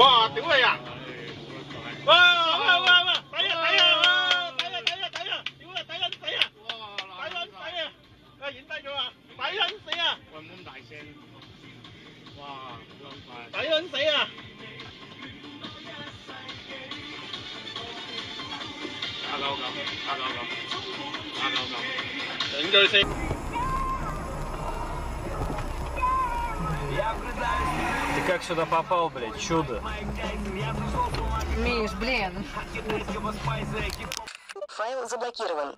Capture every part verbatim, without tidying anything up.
哇，顶佢呀！哇哇哇哇，抵啊抵啊！哇，抵啊抵啊抵啊！屌啊，抵撚死啊！哇，抵撚死啊！啊，影低咗啊！抵撚死啊！喂，唔好咁大聲。哇，咁快！抵撚死啊！阿狗咁，阿狗咁，阿狗咁，影佢先。 Ты как сюда попал, блядь, чудо? Миш, блин. Файл заблокирован.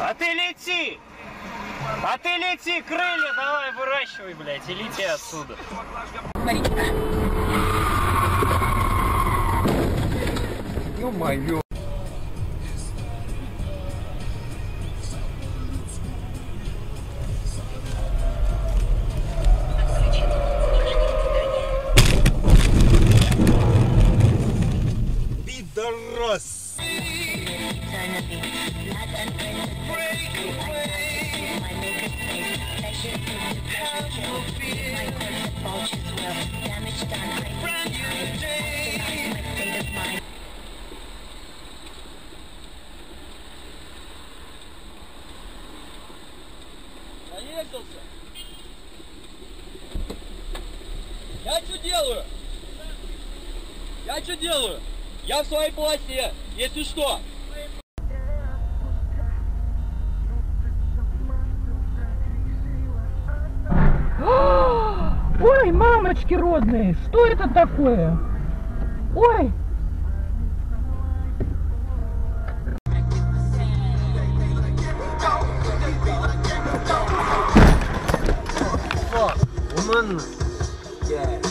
А ты лети! А ты лети, крылья давай выращивай, блядь, и лети отсюда. Ё-моё. Я что делаю? Я что делаю? Я в своей власти, если что. Ой, мамочки родные, что это такое? Ой! Woman. Yeah.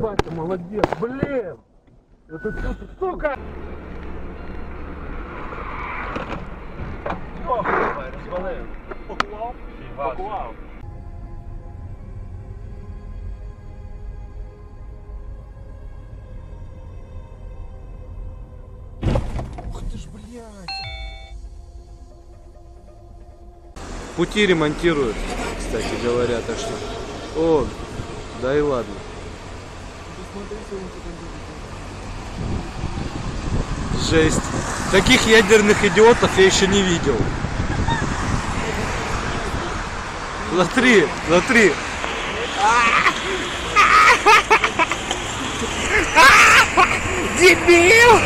Батя, молодец, блин! Это что, сука! О, развалил! Покувал? Покувал! Ух ты ж, блядь! Пути ремонтируют, кстати говоря, так что... О, да и ладно. Жесть. Таких ядерных идиотов я еще не видел. Смотри, смотри. Дебил!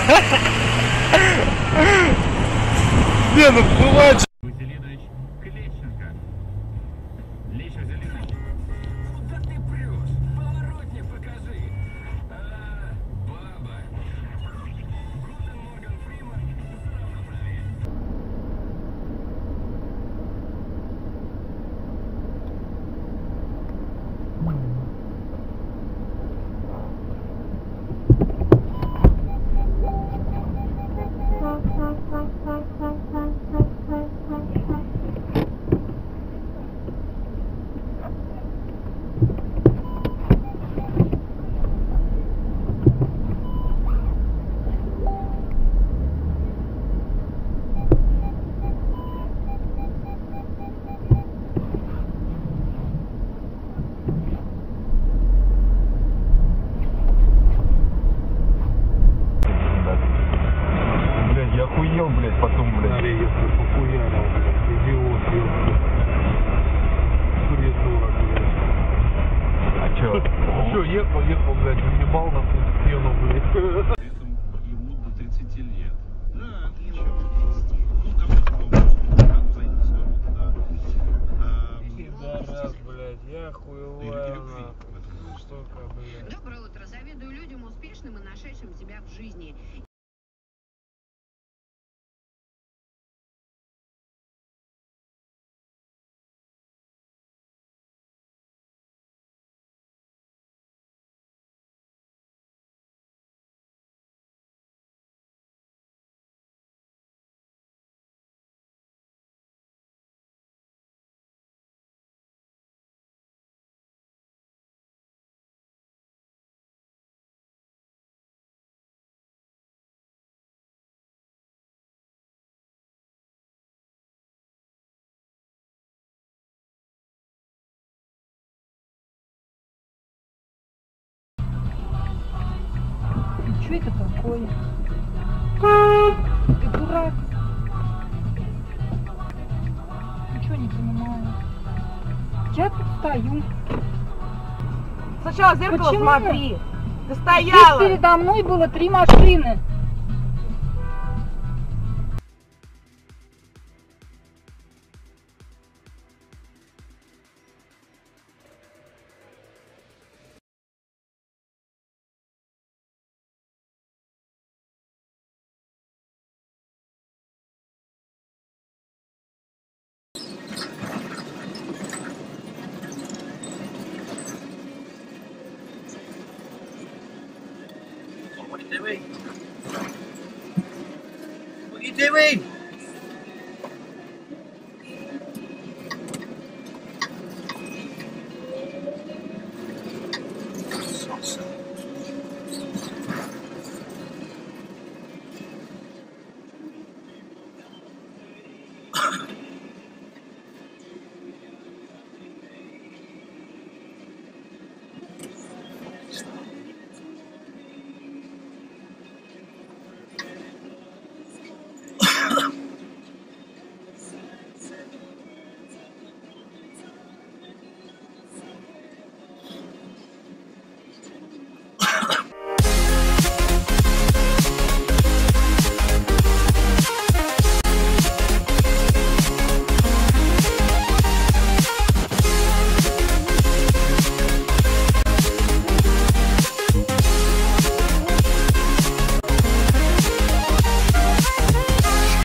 Не, ну бывает же. Bye. ехал, ехал, блядь, выебал на стену, блядь. Доброе утро. Завидую людям успешным и нашедшим себя в жизни. Что это такое? Ты дурак. Ничего не понимаю. Я тут стою. Сначала в зеркало Почему? смотри. Ты стояла. Здесь передо мной было три машины. What are you doing? What are you doing?